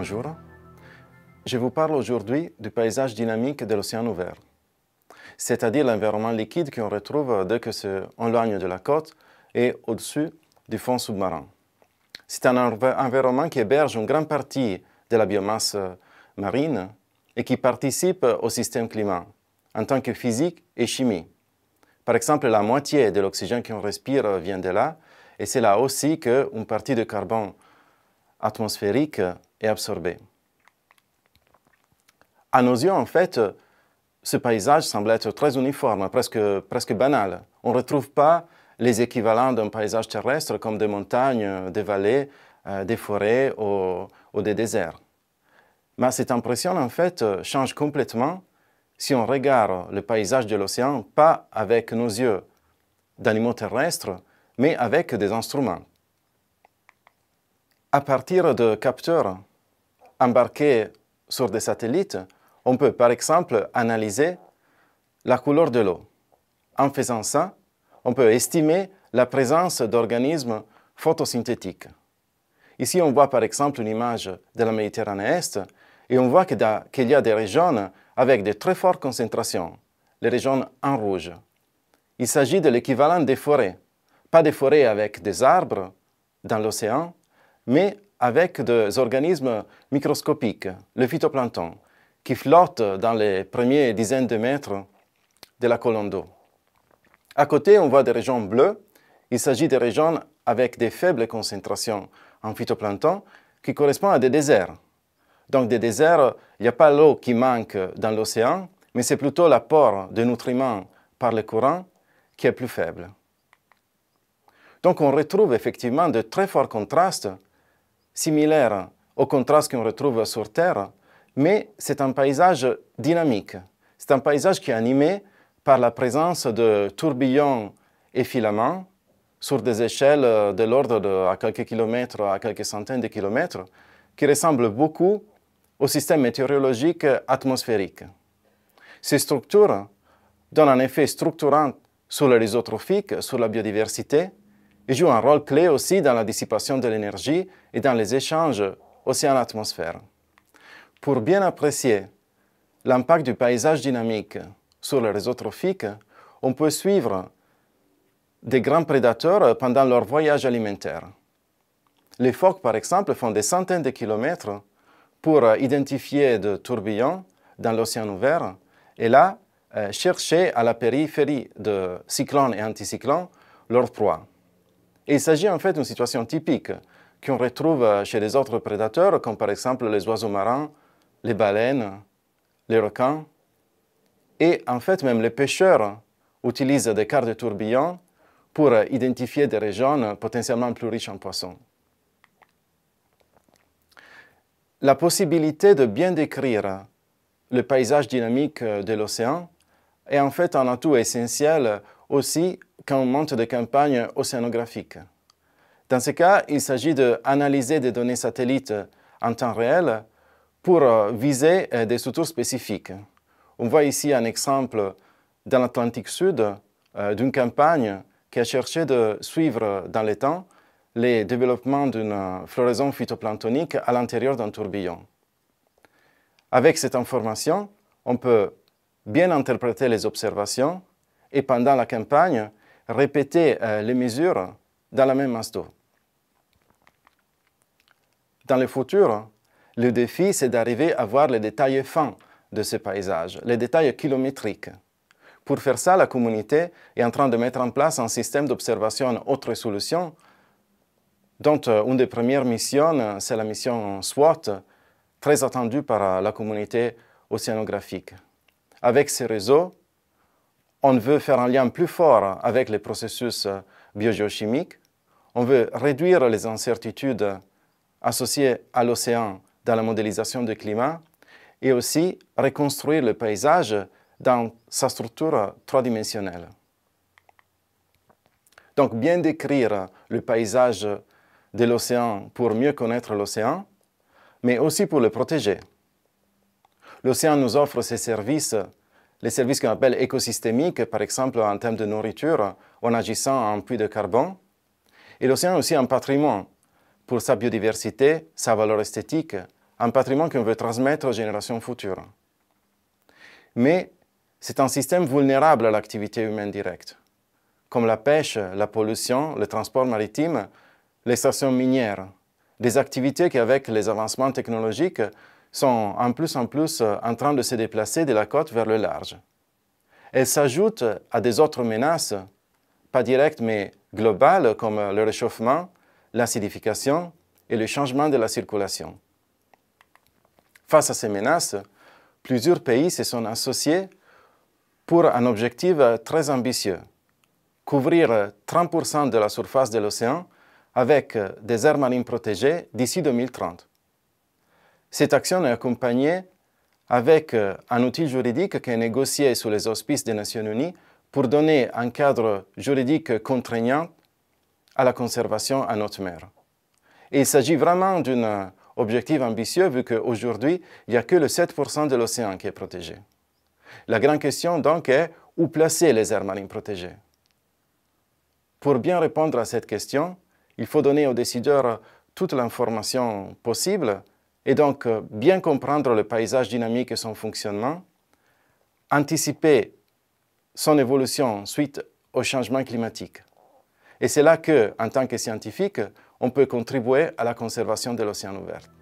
Bonjour, je vous parle aujourd'hui du paysage dynamique de l'océan ouvert, c'est-à-dire l'environnement liquide qu'on retrouve dès que qu'on s'éloigne de la côte et au-dessus du fond sous-marin. C'est un environnement qui héberge une grande partie de la biomasse marine et qui participe au système climat en tant que physique et chimie. Par exemple, la moitié de l'oxygène qu'on respire vient de là, et c'est là aussi qu'une partie de carbone atmosphérique est absorbée. À nos yeux, en fait, ce paysage semble être très uniforme, presque banal. On ne retrouve pas les équivalents d'un paysage terrestre comme des montagnes, des vallées, des forêts ou des déserts. Mais cette impression, en fait, change complètement si on regarde le paysage de l'océan, pas avec nos yeux d'animaux terrestres, mais avec des instruments. À partir de capteurs embarqués sur des satellites, on peut par exemple analyser la couleur de l'eau. En faisant ça, on peut estimer la présence d'organismes photosynthétiques. Ici, on voit par exemple une image de la Méditerranée Est et on voit qu'il y a des régions avec de très fortes concentrations, les régions en rouge. Il s'agit de l'équivalent des forêts. Pas des forêts avec des arbres dans l'océan, mais avec des organismes microscopiques, le phytoplancton, qui flottent dans les premières dizaines de mètres de la colonne d'eau. À côté, on voit des régions bleues. Il s'agit des régions avec des faibles concentrations en phytoplancton qui correspondent à des déserts. Donc des déserts, il n'y a pas l'eau qui manque dans l'océan, mais c'est plutôt l'apport de nutriments par le courant qui est plus faible. Donc on retrouve effectivement de très forts contrastes, similaires aux contrastes qu'on retrouve sur Terre, mais c'est un paysage dynamique. C'est un paysage qui est animé par la présence de tourbillons et filaments sur des échelles de l'ordre de quelques kilomètres à quelques centaines de kilomètres, qui ressemblent beaucoup au système météorologique atmosphérique. Ces structures donnent un effet structurant sur le réseau trophique, sur la biodiversité, et jouent un rôle clé aussi dans la dissipation de l'énergie et dans les échanges océan-atmosphère. Pour bien apprécier l'impact du paysage dynamique sur le réseau trophique, on peut suivre des grands prédateurs pendant leur voyage alimentaire. Les phoques, par exemple, font des centaines de kilomètres pour identifier des tourbillons dans l'océan ouvert et là, chercher à la périphérie de cyclones et anticyclones leur proie. Et il s'agit en fait d'une situation typique qu'on retrouve chez les autres prédateurs, comme par exemple les oiseaux marins, les baleines, les requins. Et en fait, même les pêcheurs utilisent des cartes de tourbillon pour identifier des régions potentiellement plus riches en poissons. La possibilité de bien décrire le paysage dynamique de l'océan est en fait un atout essentiel aussi quand on monte des campagnes océanographiques. Dans ce cas, il s'agit d'analyser des données satellites en temps réel pour viser des sous-tours spécifiques. On voit ici un exemple dans l'Atlantique Sud d'une campagne qui a cherché de suivre dans le temps les développements d'une floraison phytoplanctonique à l'intérieur d'un tourbillon. Avec cette information, on peut bien interpréter les observations et pendant la campagne, répéter les mesures dans la même masse d'eau. Dans le futur, le défi, c'est d'arriver à voir les détails fins de ce paysage, les détails kilométriques. Pour faire ça, la communauté est en train de mettre en place un système d'observation haute résolution dont une des premières missions, c'est la mission SWOT, très attendue par la communauté océanographique. Avec ces réseaux, on veut faire un lien plus fort avec les processus biogéochimiques, on veut réduire les incertitudes associées à l'océan dans la modélisation du climat et aussi reconstruire le paysage dans sa structure tridimensionnelle. Donc bien décrire le paysage de l'océan pour mieux connaître l'océan, mais aussi pour le protéger. L'océan nous offre ses services, les services qu'on appelle écosystémiques, par exemple en termes de nourriture, en agissant en puits de carbone. Et l'océan est aussi un patrimoine pour sa biodiversité, sa valeur esthétique, un patrimoine qu'on veut transmettre aux générations futures. Mais c'est un système vulnérable à l'activité humaine directe, comme la pêche, la pollution, le transport maritime, l'extraction minière, des activités qui, avec les avancements technologiques, sont en plus en train de se déplacer de la côte vers le large. Elles s'ajoutent à des autres menaces, pas directes mais globales, comme le réchauffement, l'acidification et le changement de la circulation. Face à ces menaces, plusieurs pays se sont associés pour un objectif très ambitieux, couvrir 30% de la surface de l'océan avec des aires marines protégées d'ici 2030. Cette action est accompagnée avec un outil juridique qui est négocié sous les auspices des Nations Unies pour donner un cadre juridique contraignant à la conservation en haute mer. Et il s'agit vraiment d'un objectif ambitieux vu qu'aujourd'hui, il n'y a que le 7% de l'océan qui est protégé. La grande question donc est où placer les aires marines protégées. Pour bien répondre à cette question, il faut donner aux décideurs toute l'information possible et donc bien comprendre le paysage dynamique et son fonctionnement, anticiper son évolution suite au changement climatique. Et c'est là que, en tant que scientifique, on peut contribuer à la conservation de l'océan ouvert.